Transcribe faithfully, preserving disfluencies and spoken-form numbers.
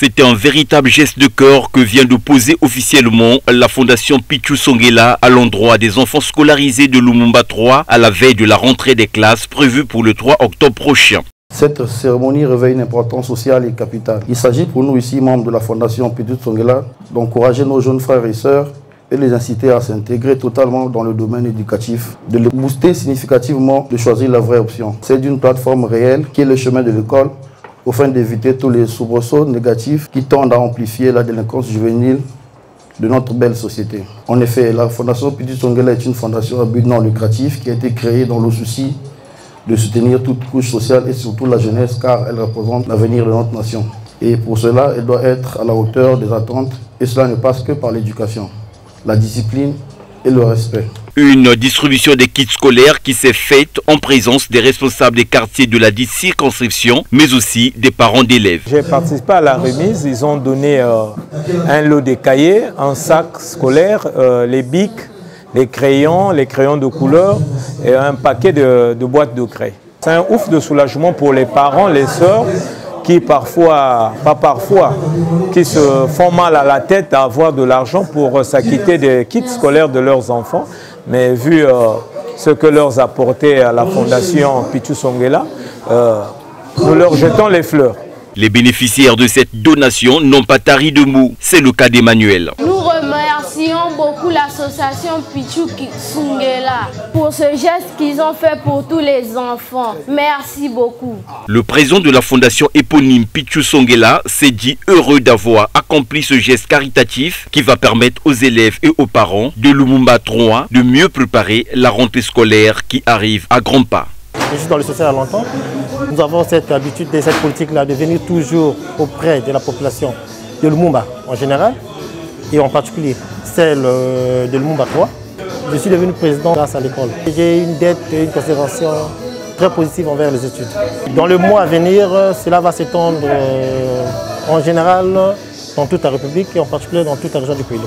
C'est un véritable geste de cœur que vient de poser officiellement la fondation Pitchou Nsonguela à l'endroit des enfants scolarisés de Lumumba trois à la veille de la rentrée des classes prévue pour le trois octobre prochain. Cette cérémonie revêt une importance sociale et capitale. Il s'agit pour nous ici, membres de la fondation Pitchou Nsonguela, d'encourager nos jeunes frères et sœurs et les inciter à s'intégrer totalement dans le domaine éducatif, de les booster significativement, de choisir la vraie option. C'est d'une plateforme réelle qui est le chemin de l'école, afin d'éviter tous les soubresauts négatifs qui tendent à amplifier la délinquance juvénile de notre belle société. En effet, la fondation Pitchou Nsonguela est une fondation à but non lucratif qui a été créée dans le souci de soutenir toute couche sociale et surtout la jeunesse, car elle représente l'avenir de notre nation. Et pour cela, elle doit être à la hauteur des attentes, et cela ne passe que par l'éducation, la discipline et le respect. Une distribution des kits scolaires qui s'est faite en présence des responsables des quartiers de la dite circonscription, mais aussi des parents d'élèves. J'ai participé à la remise, ils ont donné euh, un lot de cahiers, un sac scolaire, euh, les bics, les crayons, les crayons de couleur et un paquet de, de boîtes de craie. C'est un ouf de soulagement pour les parents, les sœurs, qui parfois, pas parfois, qui se font mal à la tête à avoir de l'argent pour s'acquitter des kits scolaires de leurs enfants. Mais vu euh, ce que leur apportait à la fondation Pitchou Nsonguela, euh, nous leur jetons les fleurs. Les bénéficiaires de cette donation n'ont pas tari de mots. C'est le cas d'Emmanuel. Nous remercions beaucoup l'association Pitchou Nsonguela pour ce geste qu'ils ont fait pour tous les enfants. Merci beaucoup. Le président de la fondation éponyme Pitchou Nsonguela s'est dit heureux d'avoir accompli ce geste caritatif qui va permettre aux élèves et aux parents de Lumumba trois de mieux préparer la rentrée scolaire qui arrive à grands pas. Je suis dans le social à longtemps. Nous avons cette habitude et cette politique-là de venir toujours auprès de la population de Lumumba en général et en particulier celle de Lumumba trois. Je suis devenu président grâce à l'école. J'ai une dette et une considération très positive envers les études. Dans le mois à venir, cela va s'étendre en général dans toute la République et en particulier dans toute la région du pays.